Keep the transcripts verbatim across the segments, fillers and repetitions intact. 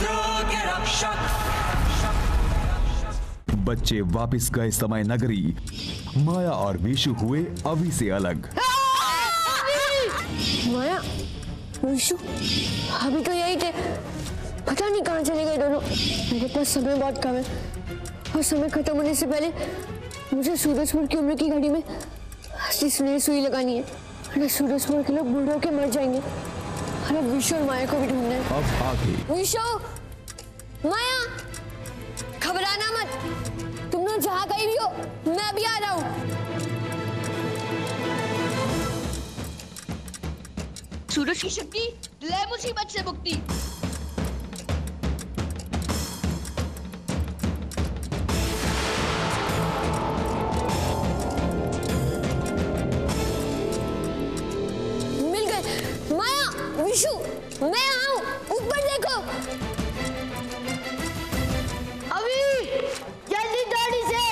रुद्र के रक्षक। बच्चे वापस गए समय नगरी। माया और विशु हुए अभी से अलग। माया, विशु, अभी तो यही थे, पता नहीं कहाँ चले गए दोनों। मेरे पास समय बहुत कम है और समय खत्म होने से पहले मुझे सूरजपुर की उम्र की घड़ी में इसलिए सुई लगानी है। अरे सूरजपुर के लोग बूढ़े होकर मर जाएंगे। अरे विशु और माया को भी ढूंढना है। अब आगे। विशु, माया, घबराना मत। तुम लोग जहाँ गए भी हो, मैं भी आ रहा हूँ। सूरज की शक्ति ले मुसीबत से मुक्ति। विशु, मैं आऊं, ऊपर देखो। अभी जल्दी दौड़ी से,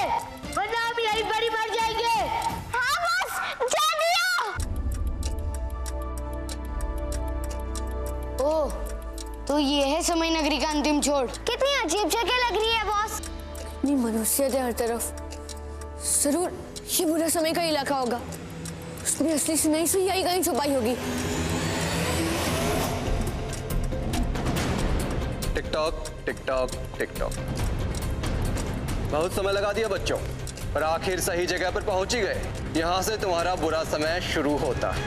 वरना हम यहीं पर ही मर जाएंगे। हाँ बस, जल्दी आओ। ओह, तो ये है समय नगरी का अंतिम छोर। कितनी अजीब जगह लग रही है बॉस। नहीं, मनुष्यता हर तरफ। जरूर ये बुरा समय का इलाका होगा। उसने असली सुनाई से यही कहीं छुपाई होगी। TikTok TikTok TikTok. बहुत समय लगा दिया बच्चों, पर आखिर सही जगह पर पहुंच ही गए। यहाँ से तुम्हारा बुरा समय शुरू होता है।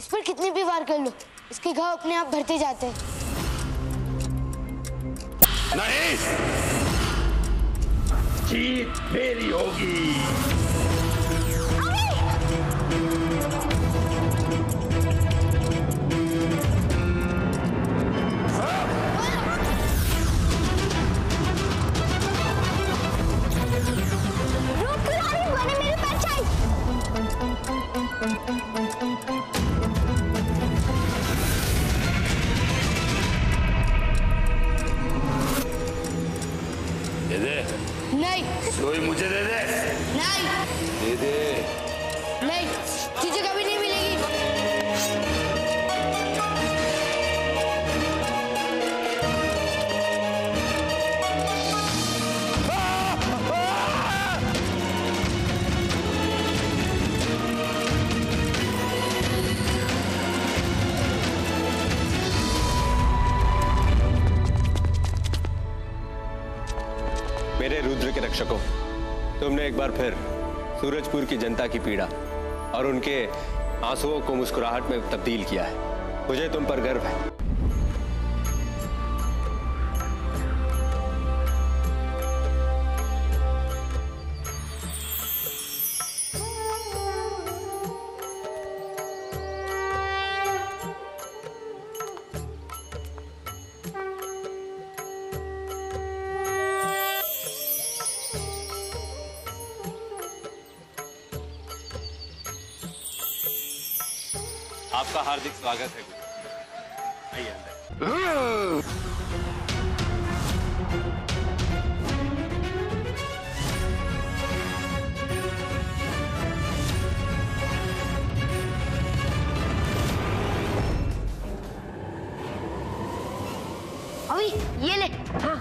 इस पर कितनी भी वार कर लो, इसके घाव अपने आप भरते जाते हैं। नहीं, जीत मेरी होगी। सुई मुझे दे दे। नहीं दे दे। नहीं, तुझे कभी नहीं मिलेगी। मेरे रुद्र के रक्षकों, तुमने एक बार फिर सूरजपुर की जनता की पीड़ा और उनके आंसुओं को मुस्कुराहट में तब्दील किया है। मुझे तुम पर गर्व है। आपका हार्दिक स्वागत है। आइए अंदर। अभी ये ले। हाँ,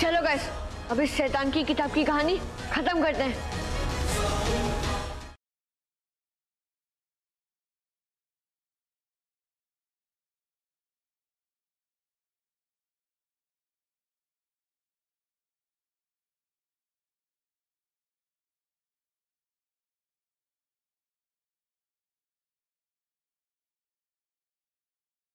चलो गाइस, अब इस शैतान की किताब की कहानी खत्म करते हैं।